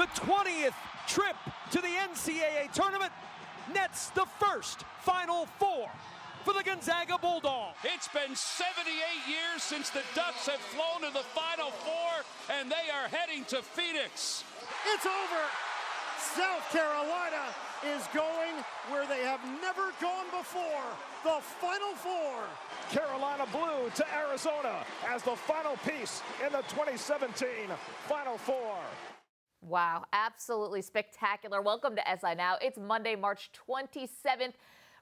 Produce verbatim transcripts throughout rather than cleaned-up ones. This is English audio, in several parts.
the twentieth trip to the N C double A tournament, nets the first Final Four for the Gonzaga Bulldogs. It's been seventy-eight years since the Ducks have flown to the Final Four, and they are heading to Phoenix. It's over. South Carolina is going where they have never gone before, the Final Four. Carolina Blue to Arizona as the final piece in the twenty seventeen Final Four. Wow, absolutely spectacular. Welcome to S I Now. It's Monday, March twenty-seventh.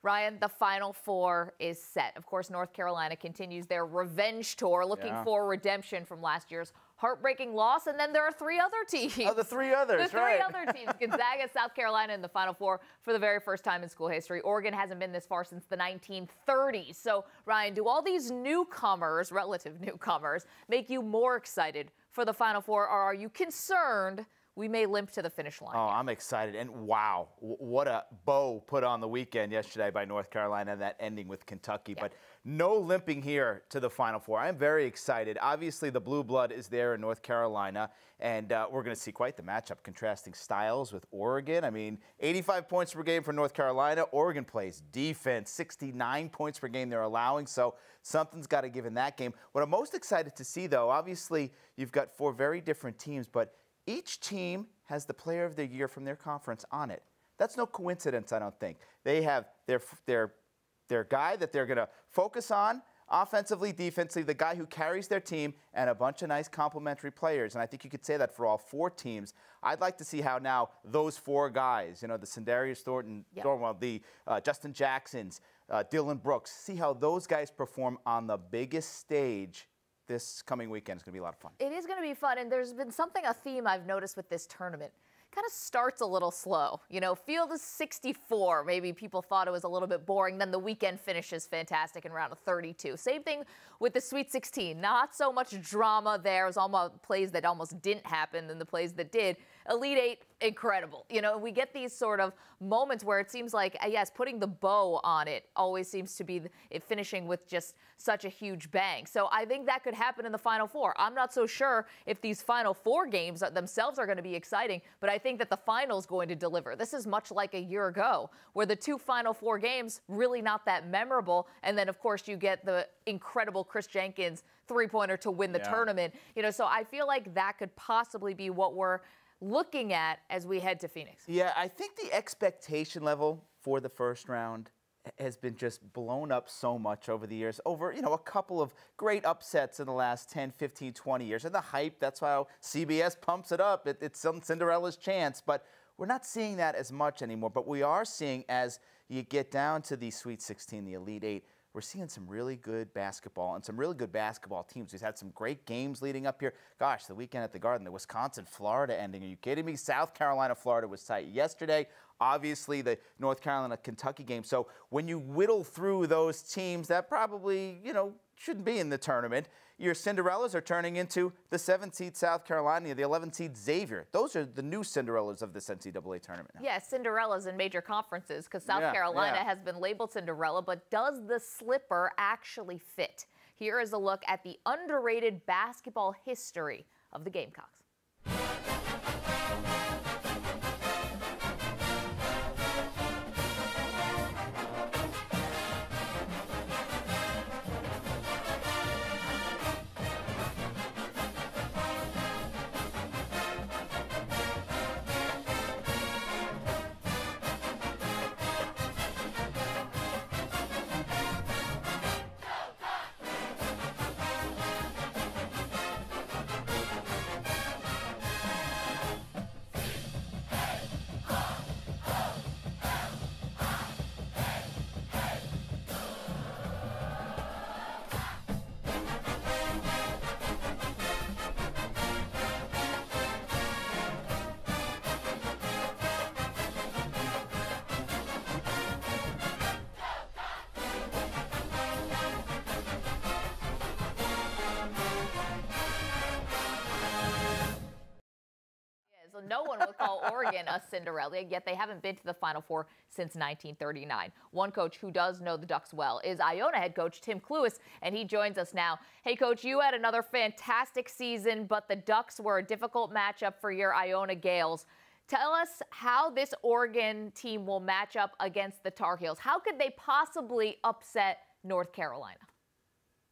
Ryan, the Final Four is set. Of course, North Carolina continues their revenge tour, looking yeah. for redemption from last year's heartbreaking loss. And then there are three other teams. Oh, the three others, the right. The three other teams, Gonzaga, South Carolina, in the Final Four for the very first time in school history. Oregon hasn't been this far since the nineteen thirties. So, Ryan, do all these newcomers, relative newcomers, make you more excited for the Final Four, or are you concerned we may limp to the finish line? Oh, here. I'm excited. And wow, what a bow put on the weekend yesterday by North Carolina, that ending with Kentucky. Yeah. But no limping here to the Final Four. I'm very excited. Obviously, the blue blood is there in North Carolina, and uh, we're going to see quite the matchup, contrasting styles with Oregon. I mean, eighty-five points per game for North Carolina. Oregon plays defense, sixty-nine points per game they're allowing. So something's got to give in that game. What I'm most excited to see, though, obviously, you've got four very different teams, but each team has the player of the year from their conference on it. That's no coincidence, I don't think. They have their, their, their guy that they're going to focus on offensively, defensively, the guy who carries their team, and a bunch of nice complementary players. And I think you could say that for all four teams. I'd like to see how now those four guys, you know, the Sendarius Thornton, yep. Thornton the uh, Justin Jacksons, uh, Dillon Brooks, see how those guys perform on the biggest stage this coming weekend. Is going to be a lot of fun. It is going to be fun, and there's been something, a theme I've noticed with this tournament. It kind of starts a little slow. You know, field is sixty-four. Maybe people thought it was a little bit boring. Then the weekend finishes fantastic in round of thirty-two. Same thing with the Sweet sixteen. Not so much drama there. It was almost plays that almost didn't happen than the plays that did. Elite Eight, incredible. You know, we get these sort of moments where it seems like, yes, putting the bow on it always seems to be it finishing with just such a huge bang. So I think that could happen in the Final Four. I'm not so sure if these Final Four games themselves are going to be exciting, but I think that the final's going to deliver. This is much like a year ago, where the two Final Four games really not that memorable. And then, of course, you get the incredible Chris Jenkins three-pointer to win the yeah. tournament. You know, so I feel like that could possibly be what we're looking at as we head to Phoenix. Yeah, I think the expectation level for the first round has been just blown up so much over the years, over, you know, a couple of great upsets in the last ten, fifteen, twenty years. And the hype, that's why C B S pumps it up. It, it's some Cinderella's chance, but we're not seeing that as much anymore. But we are seeing, as you get down to the Sweet sixteen, the Elite Eight, we're seeing some really good basketball and some really good basketball teams. We've had some great games leading up here. Gosh, the weekend at the Garden, the Wisconsin-Florida ending. Are you kidding me? South Carolina-Florida was tight yesterday. Obviously, the North Carolina-Kentucky game. So when you whittle through those teams that probably, you know, shouldn't be in the tournament, your Cinderellas are turning into the seventh seed South Carolina, the eleventh seed Xavier. Those are the new Cinderellas of this N C double A tournament now. Yeah, Cinderellas in major conferences, because South yeah, Carolina yeah. has been labeled Cinderella, but does the slipper actually fit? Here is a look at the underrated basketball history of the Gamecocks. So no one would call Oregon a Cinderella, yet they haven't been to the Final Four since nineteen thirty-nine. One coach who does know the Ducks well is Iona head coach Tim Cluis, and he joins us now. Hey, Coach, you had another fantastic season, but the Ducks were a difficult matchup for your Iona Gales. Tell us how this Oregon team will match up against the Tar Heels. How could they possibly upset North Carolina?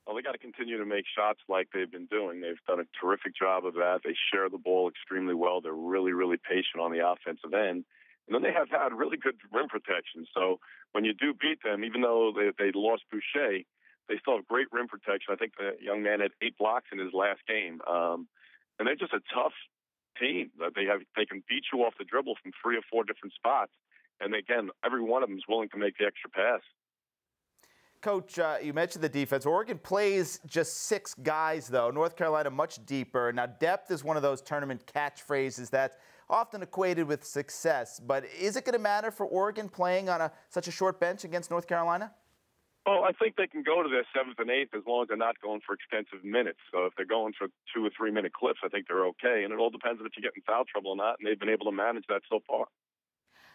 Well, they got to continue to make shots like they've been doing. They've done a terrific job of that. They share the ball extremely well. They're really, really patient on the offensive end. And then they have had really good rim protection. So when you do beat them, even though they, they lost Boucher, they still have great rim protection. I think the young man had eight blocks in his last game. Um, and they're just a tough team. They have they can beat you off the dribble from three or four different spots. And, again, every one of them is willing to make the extra pass. Coach, uh, you mentioned the defense. Oregon plays just six guys, though. North Carolina much deeper. Now, depth is one of those tournament catchphrases that's often equated with success. But is it going to matter for Oregon playing on a, such a short bench against North Carolina? Well, I think they can go to their seventh and eighth as long as they're not going for extensive minutes. So if they're going for two or three-minute clips, I think they're okay. And it all depends if you get in foul trouble or not, and they've been able to manage that so far.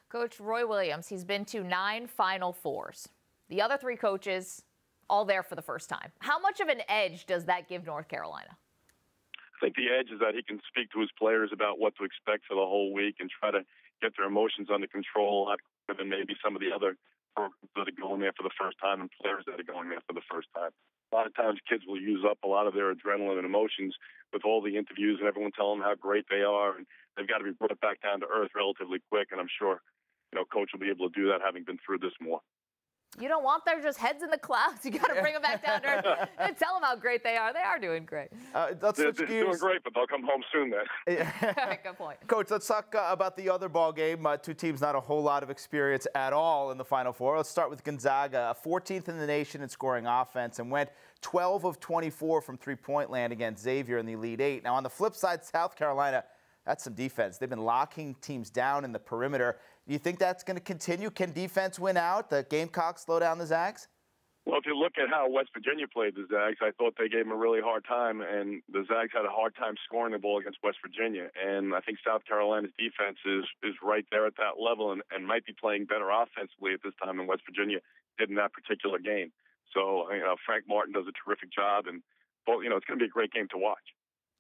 Coach Roy Williams, he's been to nine Final Fours. The other three coaches, all there for the first time. How much of an edge does that give North Carolina? I think the edge is that he can speak to his players about what to expect for the whole week and try to get their emotions under control a lot quicker than maybe some of the other programs that are going there for the first time and players that are going there for the first time. A lot of times kids will use up a lot of their adrenaline and emotions with all the interviews and everyone telling them how great they are, and they've got to be brought back down to earth relatively quick, and I'm sure you know, Coach will be able to do that having been through this more. You don't want their just heads in the clouds. You got to bring them back down to earth and tell them how great they are. They are doing great. Uh, let's they're they're doing great, but they'll come home soon then. All right, good point. Coach, let's talk uh, about the other ball game. Uh, two teams not a whole lot of experience at all in the Final Four. Let's start with Gonzaga, fourteenth in the nation in scoring offense, and went twelve of twenty-four from three-point land against Xavier in the Elite Eight. Now, on the flip side, South Carolina, that's some defense. They've been locking teams down in the perimeter. Do you think that's going to continue? Can defense win out? The Gamecocks slow down the Zags? Well, if you look at how West Virginia played the Zags, I thought they gave them a really hard time, and the Zags had a hard time scoring the ball against West Virginia. And I think South Carolina's defense is, is right there at that level and, and might be playing better offensively at this time than West Virginia did in that particular game. So, you know, Frank Martin does a terrific job, and, you know, it's going to be a great game to watch.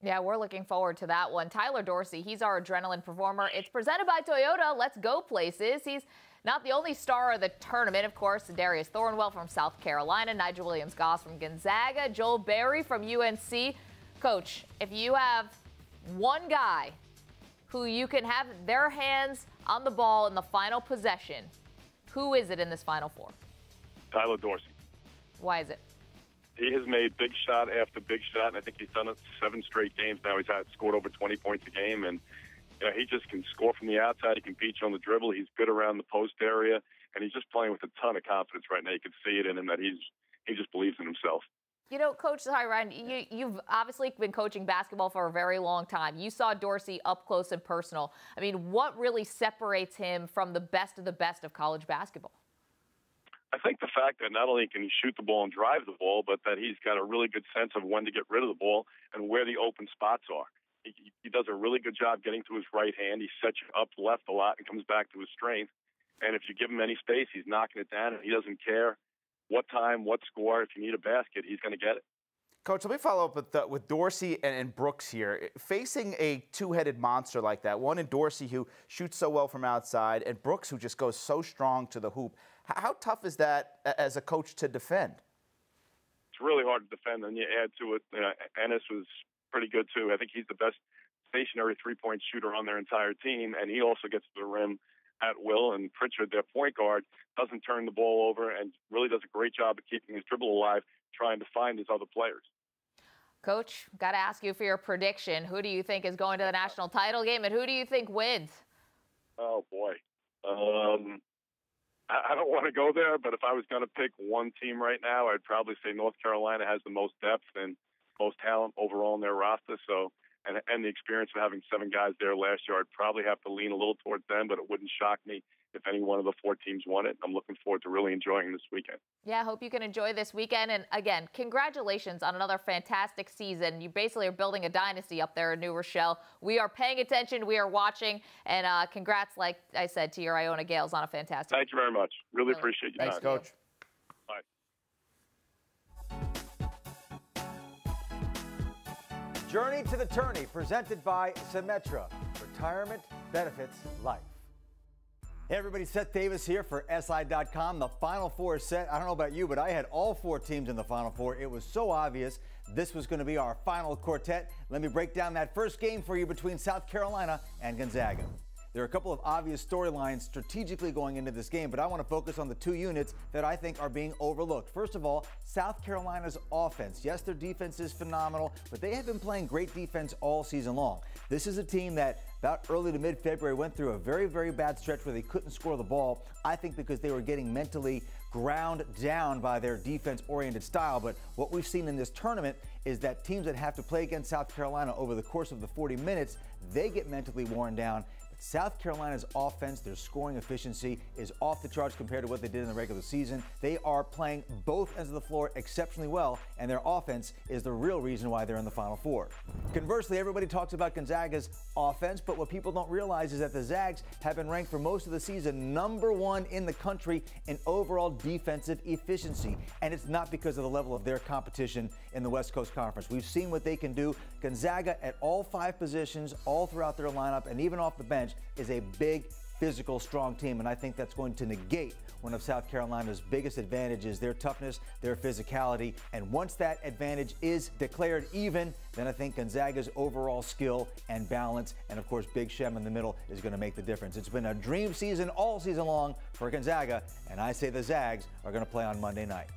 Yeah, we're looking forward to that one. Tyler Dorsey, he's our adrenaline performer. It's presented by Toyota. Let's go places. He's not the only star of the tournament, of course. Sendarius Thornton from South Carolina, Nigel Williams-Goss from Gonzaga, Joel Berry from U N C. Coach, if you have one guy who you can have their hands on the ball in the final possession, who is it in this Final Four? Tyler Dorsey. Why is it? He has made big shot after big shot, and I think he's done it seven straight games now. He's had scored over twenty points a game, and you know, he just can score from the outside. He can beat you on the dribble. He's good around the post area, and he's just playing with a ton of confidence right now. You can see it in him that he's he just believes in himself. You know, Coach, hi, Ryan, you, you've obviously been coaching basketball for a very long time. You saw Dorsey up close and personal. I mean, what really separates him from the best of the best of college basketball? I think the fact that not only can he shoot the ball and drive the ball, but that he's got a really good sense of when to get rid of the ball and where the open spots are. He, he does a really good job getting to his right hand. He sets you up left a lot and comes back to his strength. And if you give him any space, he's knocking it down, and he doesn't care what time, what score. If you need a basket, he's going to get it. Coach, let me follow up with, the, with Dorsey and, and Brooks here. Facing a two-headed monster like that, one in Dorsey who shoots so well from outside, and Brooks who just goes so strong to the hoop, how tough is that as a coach to defend? It's really hard to defend, and you add to it. You know, Ennis was pretty good, too. I think he's the best stationary three-point shooter on their entire team, and he also gets to the rim at will, and Pritchard, their point guard, doesn't turn the ball over and really does a great job of keeping his dribble alive, trying to find his other players. Coach, got to ask you for your prediction. Who do you think is going to the national title game, and who do you think wins? Oh, boy. Um, I don't want to go there, but if I was going to pick one team right now, I'd probably say North Carolina has the most depth and most talent overall in their roster, so and and the experience of having seven guys there last year, I'd probably have to lean a little towards them, but it wouldn't shock me if any one of the four teams won it. I'm looking forward to really enjoying this weekend. Yeah, I hope you can enjoy this weekend. And again, congratulations on another fantastic season. You basically are building a dynasty up there in New Rochelle. We are paying attention. We are watching. And uh, congrats, like I said, to your Iona Gales on a fantastic Thank weekend. You very much. Really, really appreciate you. Thanks, time. Coach. Bye. Journey to the Tourney, presented by Symetra. Retirement benefits life. Hey everybody, Seth Davis here for S I dot com. The Final Four is set. I don't know about you, but I had all four teams in the Final Four. It was so obvious this was going to be our final quartet. Let me break down that first game for you between South Carolina and Gonzaga. There are a couple of obvious storylines strategically going into this game, but I want to focus on the two units that I think are being overlooked. First of all, South Carolina's offense. Yes, their defense is phenomenal, but they have been playing great defense all season long. This is a team that about early to mid-February went through a very, very bad stretch where they couldn't score the ball, I think because they were getting mentally ground down by their defense-oriented style. But what we've seen in this tournament is that teams that have to play against South Carolina over the course of the forty minutes, they get mentally worn down. South Carolina's offense, their scoring efficiency is off the charts compared to what they did in the regular season. They are playing both ends of the floor exceptionally well, and their offense is the real reason why they're in the Final Four. Conversely, everybody talks about Gonzaga's offense, but what people don't realize is that the Zags have been ranked for most of the season number one in the country in overall defensive efficiency, and it's not because of the level of their competition in the West Coast Conference. We've seen what they can do. Gonzaga at all five positions, all throughout their lineup, and even off the bench, is a big, physical, strong team, and I think that's going to negate one of South Carolina's biggest advantages, their toughness, their physicality. And once that advantage is declared even, then I think Gonzaga's overall skill and balance, and of course Big Shem in the middle, is going to make the difference. It's been a dream season all season long for Gonzaga, and I say the Zags are going to play on Monday night.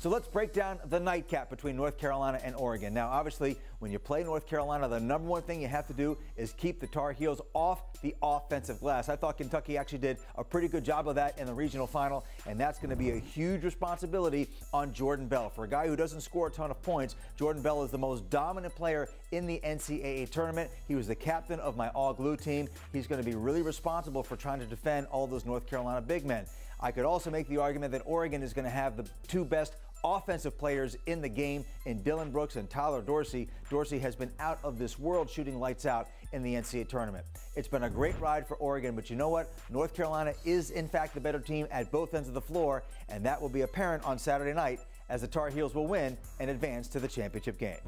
So let's break down the nightcap between North Carolina and Oregon. Now, obviously, when you play North Carolina, the number one thing you have to do is keep the Tar Heels off the offensive glass. I thought Kentucky actually did a pretty good job of that in the regional final, and that's going to be a huge responsibility on Jordan Bell. For a guy who doesn't score a ton of points, Jordan Bell is the most dominant player in the N C double A tournament. He was the captain of my all-glue team. He's going to be really responsible for trying to defend all those North Carolina big men. I could also make the argument that Oregon is going to have the two best offensive players in the game in Dillon Brooks and Tyler Dorsey. Dorsey has been out of this world shooting lights out in the N C double A tournament. It's been a great ride for Oregon, but you know what? North Carolina is, in fact, the better team at both ends of the floor, and that will be apparent on Saturday night as the Tar Heels will win and advance to the championship game.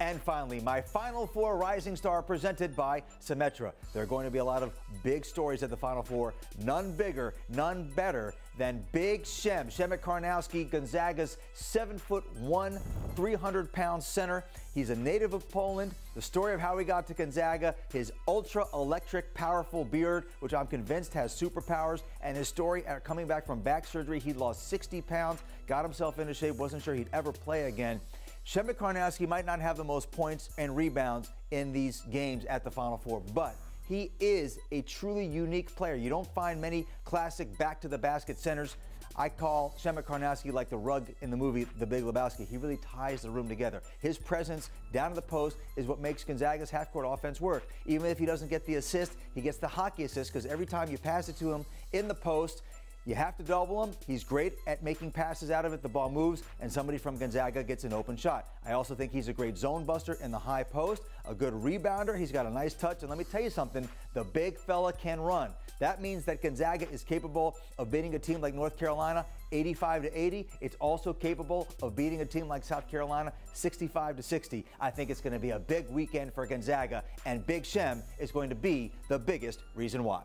And finally, my Final Four Rising Star presented by Symetra. There are going to be a lot of big stories at the Final Four. None bigger, none better than Big Shem. Przemek Karnowski, Gonzaga's seven foot one, three hundred pound center. He's a native of Poland. The story of how he got to Gonzaga, his ultra-electric, powerful beard, which I'm convinced has superpowers, and his story at coming back from back surgery. He lost sixty pounds, got himself into shape, wasn't sure he'd ever play again. Przemek Karnowski might not have the most points and rebounds in these games at the Final Four, but he is a truly unique player. You don't find many classic back-to-the-basket centers. I call Przemek Karnowski like the rug in the movie The Big Lebowski. He really ties the room together. His presence down to the post is what makes Gonzaga's half-court offense work. Even if he doesn't get the assist, he gets the hockey assist because every time you pass it to him in the post, you have to double him. He's great at making passes out of it. The ball moves, and somebody from Gonzaga gets an open shot. I also think he's a great zone buster in the high post, a good rebounder. He's got a nice touch, and let me tell you something, the big fella can run. That means that Gonzaga is capable of beating a team like North Carolina eighty-five to eighty. It's also capable of beating a team like South Carolina sixty-five to sixty. I think it's going to be a big weekend for Gonzaga, and Big Shem is going to be the biggest reason why.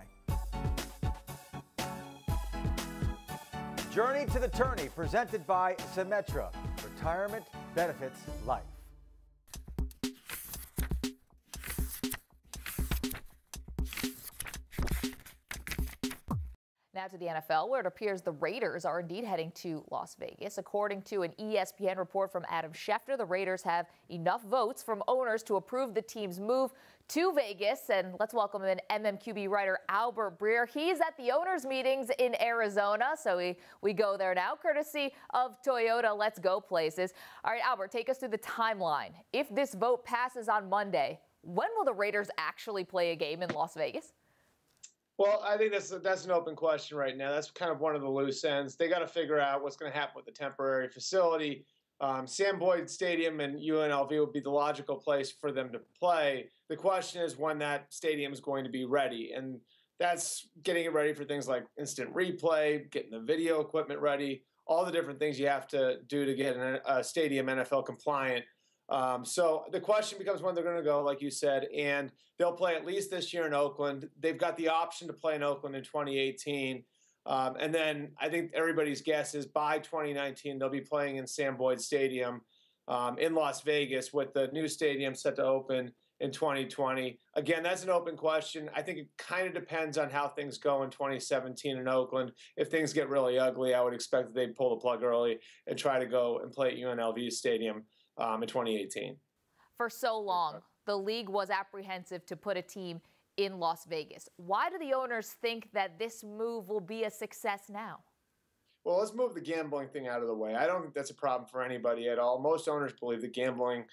Journey to the Tourney, presented by Symetra. Retirement benefits life. Now to the N F L, where it appears the Raiders are indeed heading to Las Vegas. According to an E S P N report from Adam Schefter, the Raiders have enough votes from owners to approve the team's move to Vegas, and let's welcome in M M Q B writer Albert Breer. He's at the owners' meetings in Arizona, so we, we go there now, courtesy of Toyota. Let's go places. All right, Albert, take us through the timeline. If this vote passes on Monday, when will the Raiders actually play a game in Las Vegas? Well, I think that's that's an open question right now. That's kind of one of the loose ends. They got to figure out what's going to happen with the temporary facility. Um, Sam Boyd Stadium and U N L V would be the logical place for them to play. The question is when that stadium is going to be ready, and that's getting it ready for things like instant replay, getting the video equipment ready, all the different things you have to do to get an, a stadium N F L compliant. Um, so the question becomes when they're going to go, like you said, and they'll play at least this year in Oakland. They've got the option to play in Oakland in twenty eighteen. Um, and then I think everybody's guess is by twenty nineteen, they'll be playing in Sam Boyd Stadium um, in Las Vegas, with the new stadium set to open in twenty twenty. Again, that's an open question. I think it kind of depends on how things go in twenty seventeen in Oakland. If things get really ugly, I would expect that they'd pull the plug early and try to go and play at U N L V Stadium um, in twenty eighteen. For so long, the league was apprehensive to put a team in Las Vegas. Why do the owners think that this move will be a success now? Well, let's move the gambling thing out of the way. I don't think that's a problem for anybody at all. Most owners believe that gambling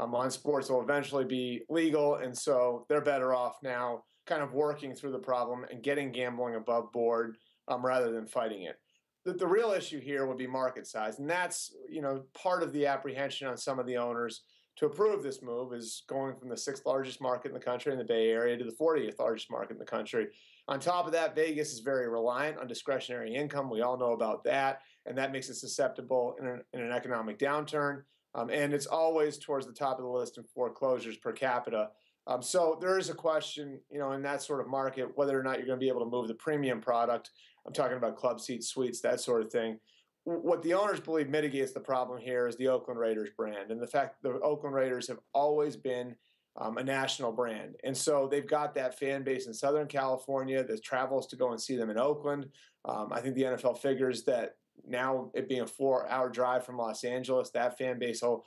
um, on sports will eventually be legal, and so they're better off now kind of working through the problem and getting gambling above board um, rather than fighting it. The, the real issue here would be market size, and that's, you know, part of the apprehension on some of the owners to approve this move, is going from the sixth largest market in the country in the Bay Area to the fortieth largest market in the country. On top of that, Vegas is very reliant on discretionary income. We all know about that, and that makes it susceptible in an, in an economic downturn. Um, and it's always towards the top of the list in foreclosures per capita. Um, so there is a question, you know, in that sort of market, whether or not you're going to be able to move the premium product. I'm talking about club seats, suites, that sort of thing. What the owners believe mitigates the problem here is the Oakland Raiders brand, and the fact that the Oakland Raiders have always been um, a national brand. And so they've got that fan base in Southern California that travels to go and see them in Oakland. Um, I think the N F L figures that now, it being a four hour drive from Los Angeles, that fan base will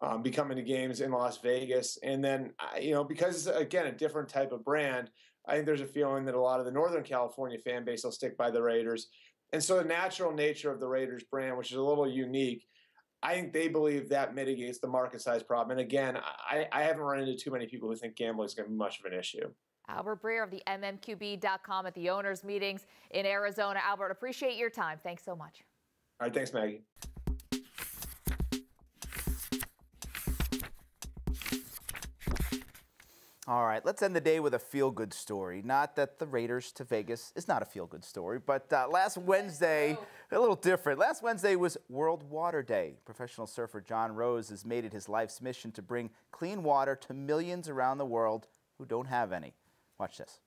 um, be coming to games in Las Vegas. And then, you know, because, again, a different type of brand, I think there's a feeling that a lot of the Northern California fan base will stick by the Raiders. And so the natural nature of the Raiders brand, which is a little unique, I think they believe that mitigates the market size problem. And again, I, I haven't run into too many people who think gambling is going to be much of an issue. Albert Breer of the M M Q B dot com at the owners' meetings in Arizona. Albert, appreciate your time. Thanks so much. All right. Thanks, Maggie. All right, let's end the day with a feel-good story. Not that the Raiders to Vegas is not a feel-good story, but uh, last Wednesday, a little different. Last Wednesday was World Water Day. Professional surfer John Rose has made it his life's mission to bring clean water to millions around the world who don't have any. Watch this.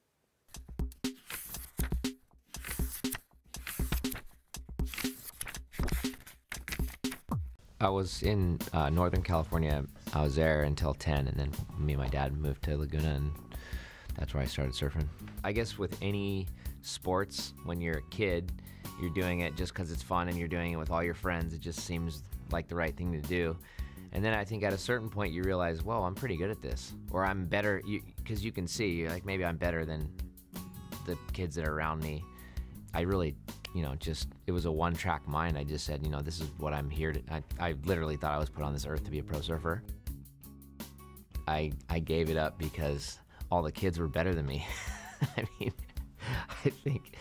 I was in uh, Northern California. I was there until ten, and then me and my dad moved to Laguna, and that's where I started surfing. I guess with any sports, when you're a kid, you're doing it just because it's fun and you're doing it with all your friends. It just seems like the right thing to do. And then I think at a certain point you realize, well, I'm pretty good at this, or I'm better, because you, you can see, you're like, maybe I'm better than the kids that are around me. I really, you know, just, it was a one-track mind. I just said, you know, this is what I'm here to, I, I literally thought I was put on this earth to be a pro surfer. I, I gave it up because all the kids were better than me. I mean, I think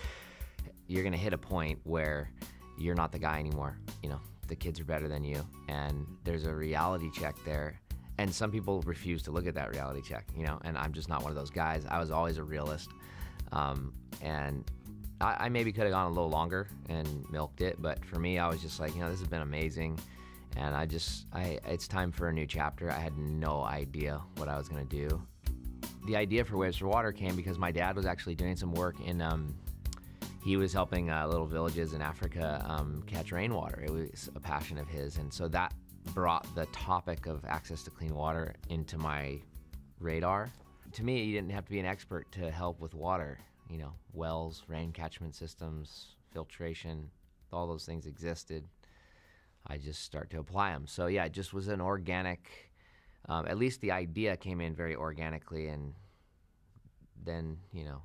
you're gonna hit a point where you're not the guy anymore. You know, the kids are better than you, and there's a reality check there. And some people refuse to look at that reality check, you know, and I'm just not one of those guys. I was always a realist. Um, and I maybe could have gone a little longer and milked it, but for me, I was just like, you know, this has been amazing, and I just, I, it's time for a new chapter. I had no idea what I was gonna do. The idea for Waves for Water came because my dad was actually doing some work in, um, he was helping uh, little villages in Africa um, catch rainwater. It was a passion of his, and so that brought the topic of access to clean water into my radar. To me, you didn't have to be an expert to help with water. You know, wells, rain catchment systems, filtration, all those things existed. I just start to apply them. So yeah, it just was an organic, um, at least the idea came in very organically, and then, you know,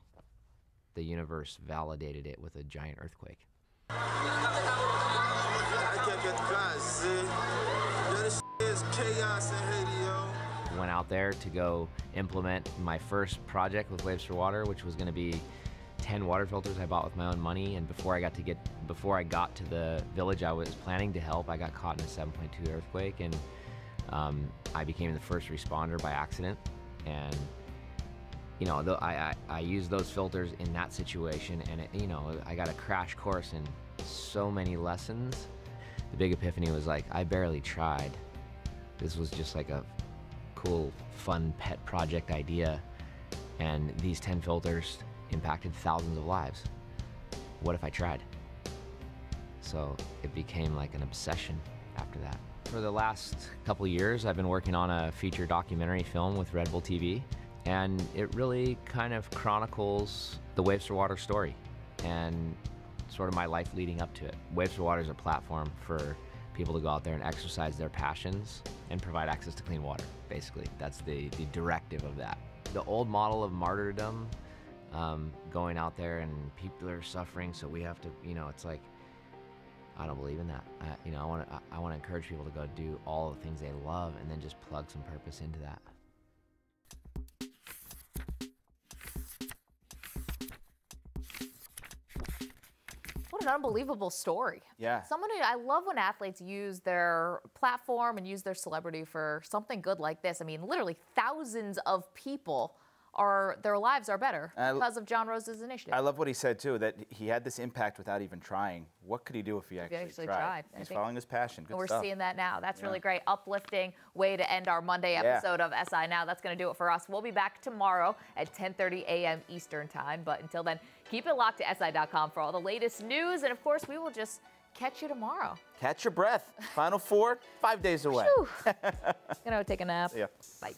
the universe validated it with a giant earthquake. I can't get the guys, see? This is chaos in Haiti, yo. went out there to go implement my first project with Waves for Water, which was going to be ten water filters I bought with my own money. And before I got to get before I got to the village I was planning to help, I got caught in a seven point two earthquake, and um, I became the first responder by accident. And you know, though I, I I used those filters in that situation, and it, you know, I got a crash course in so many lessons. The big epiphany was like, I barely tried. This was just like a cool, fun pet project idea, and these ten filters impacted thousands of lives. What if I tried? So it became like an obsession after that. For the last couple years, I've been working on a feature documentary film with Red Bull T V, and it really kind of chronicles the Waves for Water story and sort of my life leading up to it. Waves for Water is a platform for people to go out there and exercise their passions and provide access to clean water, basically. That's the, the directive of that. The old model of martyrdom, um, going out there and people are suffering, so we have to, you know, it's like, I don't believe in that. I, you know, I want to I want to encourage people to go do all the things they love and then just plug some purpose into that. What an unbelievable story. Yeah. Someone who, I love when athletes use their platform and use their celebrity for something good like this. I mean, literally thousands of people are, their lives are better I, because of John Rose's initiative. I love what he said too, that he had this impact without even trying. What could he do if he actually, if he actually tried? tried? He's following his passion. Good and we're stuff. Seeing that now. That's yeah. really great, uplifting way to end our Monday episode yeah. of S I Now. That's going to do it for us. We'll be back tomorrow at ten thirty a m Eastern time. But until then, keep it locked to S I dot com for all the latest news. And of course, we will just catch you tomorrow. Catch your breath. Final Four, five days away. Gonna take a nap. Yeah. Bye.